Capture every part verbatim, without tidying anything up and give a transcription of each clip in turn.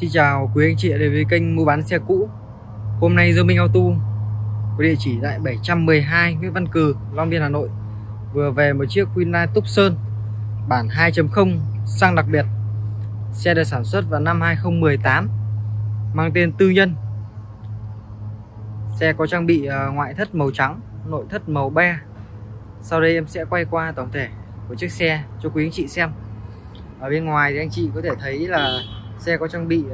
Xin chào quý anh chị đến với kênh mua bán xe cũ. Hôm nay Dương Minh Auto có địa chỉ tại bảy trăm mười hai Nguyễn Văn Cừ, Long Biên, Hà Nội vừa về một chiếc Hyundai Tucson bản hai chấm không sang đặc biệt. Xe được sản xuất vào năm hai không một tám, mang tên tư nhân. Xe có trang bị ngoại thất màu trắng, nội thất màu be. Sau đây em sẽ quay qua tổng thể của chiếc xe cho quý anh chị xem. Ở bên ngoài thì anh chị có thể thấy là xe có trang bị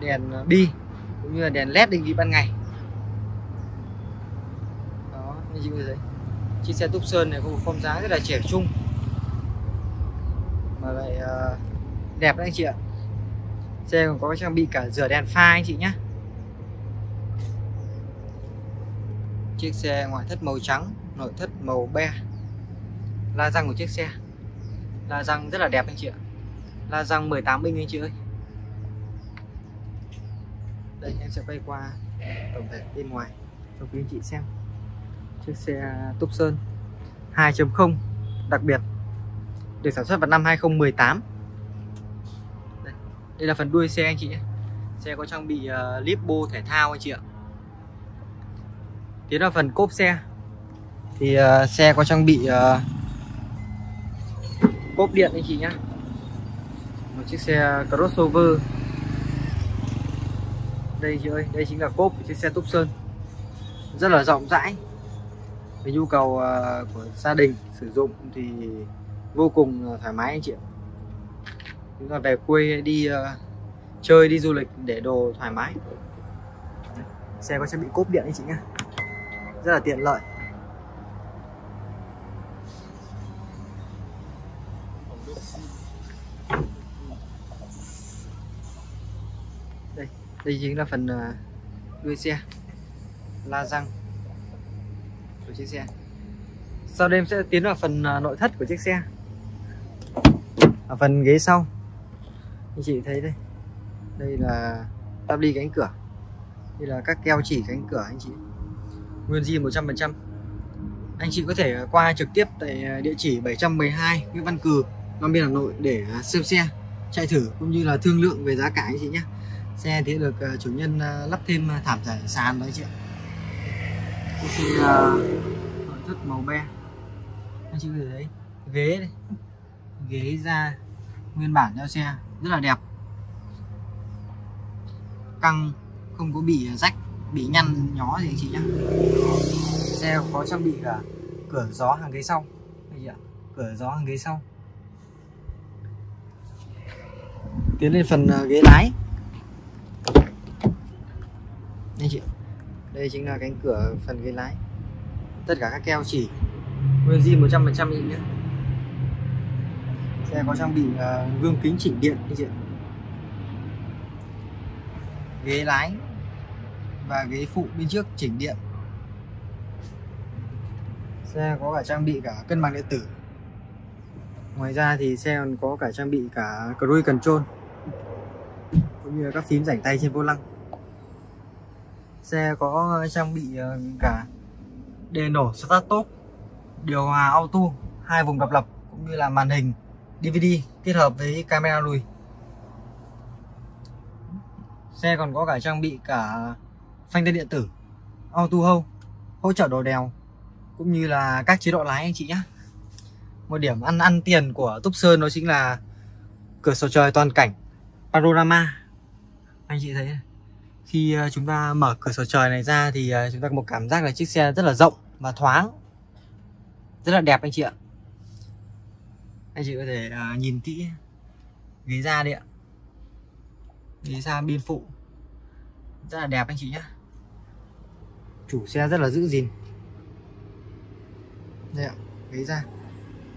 đèn bi cũng như là đèn led định vị ban ngày. Đó, anh chị có thể thấy chiếc xe Tucson này có một form dáng rất là trẻ trung mà lại đẹp đấy anh chị ạ. Xe còn có trang bị cả rửa đèn pha anh chị nhé. Chiếc xe ngoại thất màu trắng, nội thất màu be. La răng của chiếc xe, la răng rất là đẹp anh chị ạ. La răng mười tám inch anh chị ơi. Đây em sẽ quay qua tổng thể bên ngoài cho quý anh chị xem. Chiếc xe Tucson hai chấm không đặc biệt được sản xuất vào năm hai không một tám. Đây, đây là phần đuôi xe anh chị nhé. Xe có trang bị uh, lipo thể thao anh chị ạ. Tiến vào phần cốp xe thì uh, xe có trang bị uh, cốp điện anh chị nhé. Một chiếc xe crossover. Đây chị ơi, đây chính là cốp của chiếc xe Tucson, rất là rộng rãi. Với nhu cầu của gia đình sử dụng thì vô cùng thoải mái anh chị ạ. Chúng ta về quê đi uh, chơi, đi du lịch để đồ thoải mái. Xe có trang bị cốp điện anh chị nhé, rất là tiện lợi. Đây, đây chính là phần đuôi xe, la răng của chiếc xe. Sau đây em sẽ tiến vào phần nội thất của chiếc xe. Ở phần ghế sau, anh chị thấy đây, đây là táp ly cánh cửa, đây là các keo chỉ cánh cửa anh chị, nguyên zin một trăm phần trăm. Anh chị có thể qua trực tiếp tại địa chỉ bảy trăm mười hai Nguyễn Văn Cừ, Long Biên, Hà Nội để xem xe, chạy thử cũng như là thương lượng về giá cả anh chị nhé. Xe thì được chủ nhân lắp thêm thảm trải sàn đấy chị ạ. Chiếc xe nội thất màu be. Anh chị có thể thấy ghế đây, ghế da nguyên bản theo xe rất là đẹp, căng, không có bị rách, bị nhăn nhó gì anh chị nhé. Xe có trang bị cả cửa gió hàng ghế sau anh chị ạ, cửa gió hàng ghế sau. Tiến lên phần ghế lái anh chị, đây chính là cánh cửa phần ghế lái, tất cả các keo chỉ nguyên zin một trăm phần trăm anh chị nhé. Xe có trang bị uh, gương kính chỉnh điện anh chị. Ghế lái và ghế phụ bên trước chỉnh điện. Xe có cả trang bị cả cân bằng điện tử. Ngoài ra thì xe còn có cả trang bị cả cruise control cũng như là các phím rảnh tay trên vô lăng. Xe có trang bị cả đèn nổ start stop, điều hòa auto, hai vùng độc lập cũng như là màn hình đê vê đê kết hợp với camera lùi. Xe còn có cả trang bị cả phanh tay điện tử, auto hold, hỗ trợ đổ đèo cũng như là các chế độ lái anh chị nhé. Một điểm ăn ăn tiền của Tucson đó chính là cửa sổ trời toàn cảnh panorama. Anh chị thấy khi chúng ta mở cửa sổ trời này ra thì chúng ta có một cảm giác là chiếc xe rất là rộng và thoáng, rất là đẹp anh chị ạ. Anh chị có thể nhìn kỹ ghế da đấy ạ, ghế da bên phụ rất là đẹp anh chị nhé. Chủ xe rất là giữ gìn đây ạ, ghế da.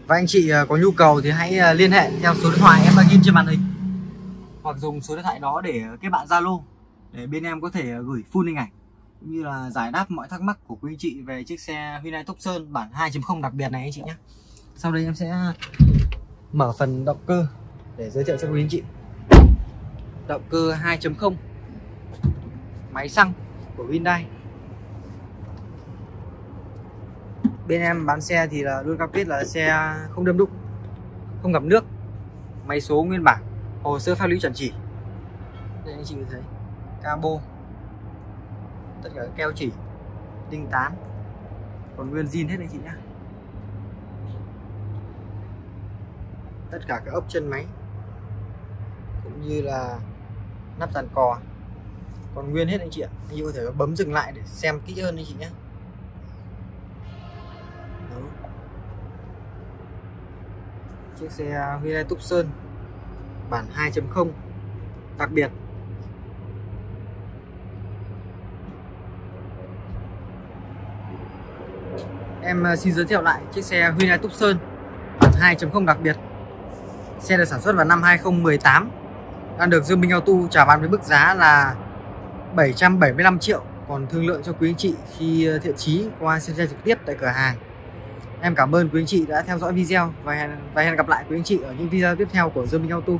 Và anh chị có nhu cầu thì hãy liên hệ theo số điện thoại em đang ghi trên màn hình, hoặc dùng số điện thoại đó để kết bạn Zalo để bên em có thể gửi full hình ảnh cũng như là giải đáp mọi thắc mắc của quý anh chị về chiếc xe Hyundai Tucson bản hai chấm không đặc biệt này anh chị nhé. Sau đây em sẽ mở phần động cơ để giới thiệu cho quý anh chị. Động cơ hai chấm không, máy xăng của Hyundai. Bên em bán xe thì là luôn cam kết là xe không đâm đụng, không ngập nước, máy số nguyên bản, hồ sơ pháp lý chuẩn chỉ. đây anh chị thấy cabo, tất cả keo chỉ đinh tán còn nguyên zin hết anh chị nhé. Tất cả các ốc chân máy cũng như là nắp dàn cò còn nguyên hết anh chị ạ. Anh chị có thể bấm dừng lại để xem kỹ hơn anh chị nhé. Đó. Chiếc xe Hyundai Tucson bản hai chấm không đặc biệt. Em xin giới thiệu lại chiếc xe Hyundai Tucson bản hai chấm không đặc biệt. Xe được sản xuất vào năm hai không một tám, đang được Dương Minh Auto chào bán với mức giá là bảy trăm bảy mươi lăm triệu, còn thương lượng cho quý anh chị khi thiện chí qua xem xe trực tiếp tại cửa hàng. Em cảm ơn quý anh chị đã theo dõi video và hẹn, và hẹn gặp lại quý anh chị ở những video tiếp theo của Dương Minh Auto.